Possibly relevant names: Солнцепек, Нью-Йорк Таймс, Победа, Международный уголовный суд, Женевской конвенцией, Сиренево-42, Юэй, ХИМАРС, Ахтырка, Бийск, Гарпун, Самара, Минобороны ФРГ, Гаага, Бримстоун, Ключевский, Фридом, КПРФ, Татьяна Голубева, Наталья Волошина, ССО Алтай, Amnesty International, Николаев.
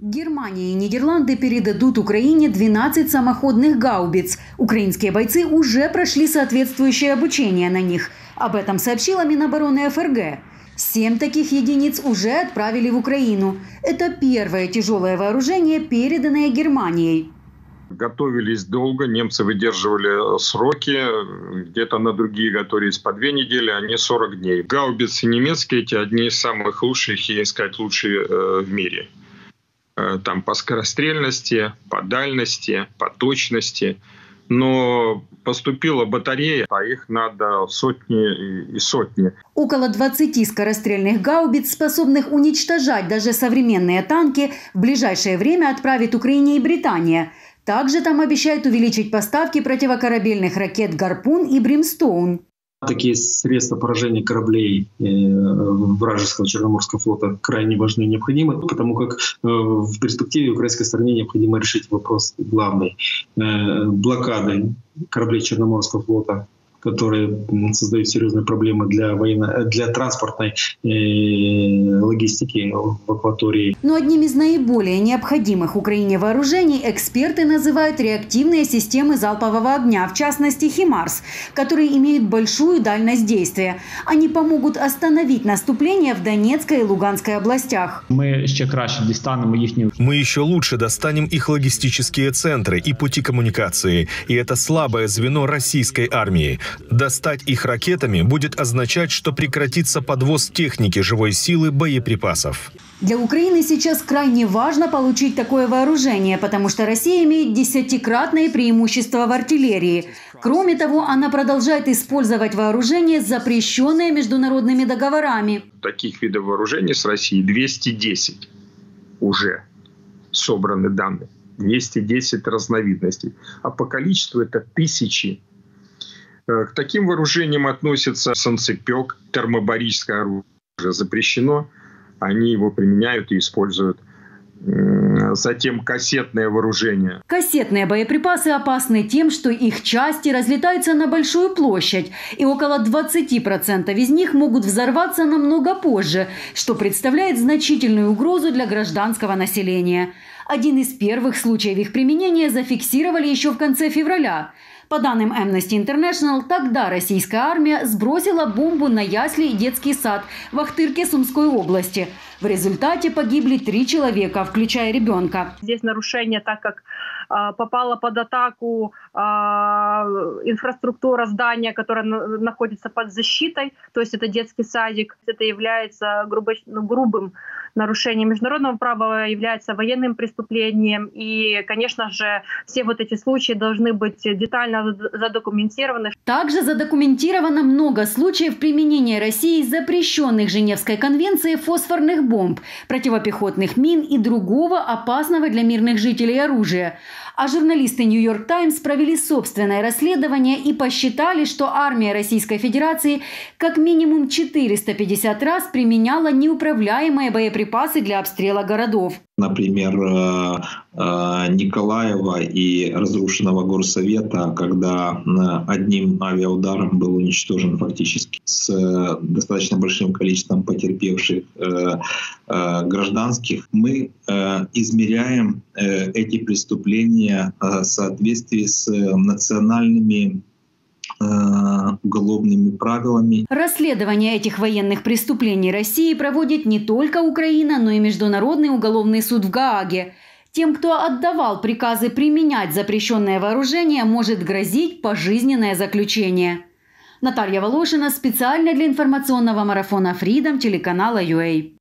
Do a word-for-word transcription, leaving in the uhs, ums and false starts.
Германия и Нидерланды передадут Украине двенадцать самоходных гаубиц. Украинские бойцы уже прошли соответствующее обучение на них. Об этом сообщила Минобороны ФРГ. Семь таких единиц уже отправили в Украину. Это первое тяжелое вооружение, переданное Германией. Готовились долго, немцы выдерживали сроки, где-то на другие готовились по две недели, а не сорок дней. Гаубицы немецкие эти одни из самых лучших, и искать лучшие э, в мире. Э, там по скорострельности, по дальности, по точности. Но поступила батарея, а их надо сотни и сотни. Около двадцати скорострельных гаубиц, способных уничтожать даже современные танки, в ближайшее время отправит Украине и Британия. Также там обещают увеличить поставки противокорабельных ракет «Гарпун» и «Бримстоун». Такие средства поражения кораблей вражеского Черноморского флота крайне важны и необходимы, потому как в перспективе украинской стороне необходимо решить вопрос главной блокады кораблей Черноморского флота, которые создают серьезные проблемы для, военно... для транспортной э... логистики в акватории. Но одним из наиболее необходимых Украине вооружений эксперты называют реактивные системы залпового огня, в частности «ХИМАРС», которые имеют большую дальность действия. Они помогут остановить наступление в Донецкой и Луганской областях. Мы еще, краще достанем их... Мы еще лучше достанем их логистические центры и пути коммуникации. И это слабое звено российской армии. Достать их ракетами будет означать, что прекратится подвоз техники, живой силы, боеприпасов. Для Украины сейчас крайне важно получить такое вооружение, потому что Россия имеет десятикратное преимущество в артиллерии. Кроме того, она продолжает использовать вооружение, запрещенное международными договорами. Таких видов вооружений с Россией двести десять уже собраны данные. двести десять разновидностей. А по количеству это тысячи. К таким вооружениям относятся солнцепек, термобарическое оружие запрещено, они его применяют и используют. Затем кассетное вооружение. Кассетные боеприпасы опасны тем, что их части разлетаются на большую площадь, и около двадцати процентов из них могут взорваться намного позже, что представляет значительную угрозу для гражданского населения. Один из первых случаев их применения зафиксировали еще в конце февраля. По данным Amnesty International, тогда российская армия сбросила бомбу на ясли и детский сад в Ахтырке Сумской области. В результате погибли три человека, включая ребенка. Здесь нарушение, так как э, попала под атаку э, инфраструктура здания, которая на, находится под защитой, то есть это детский садик, это является грубо, ну, грубым нарушением международного права, является военным преступлением. И, конечно же, все вот эти случаи должны быть детально задокументированы. Также задокументировано много случаев применения России запрещенных Женевской конвенцией фосфорных бомб, противопехотных мин и другого опасного для мирных жителей оружия. А журналисты «Нью-Йорк Таймс» провели собственное расследование и посчитали, что армия Российской Федерации как минимум четыреста пятьдесят раз применяла неуправляемые боеприпасы для обстрела городов. Например, Николаева и разрушенного горсовета, когда одним авиаударом был уничтожен фактически с достаточно большим количеством потерпевших гражданских. Мы измеряем эти преступления в соответствии с национальными уголовными правилами. Расследование этих военных преступлений России проводит не только Украина, но и Международный уголовный суд в Гааге. Тем, кто отдавал приказы применять запрещенное вооружение, может грозить пожизненное заключение. Наталья Волошина специально для информационного марафона «Фридом» телеканала Юэй.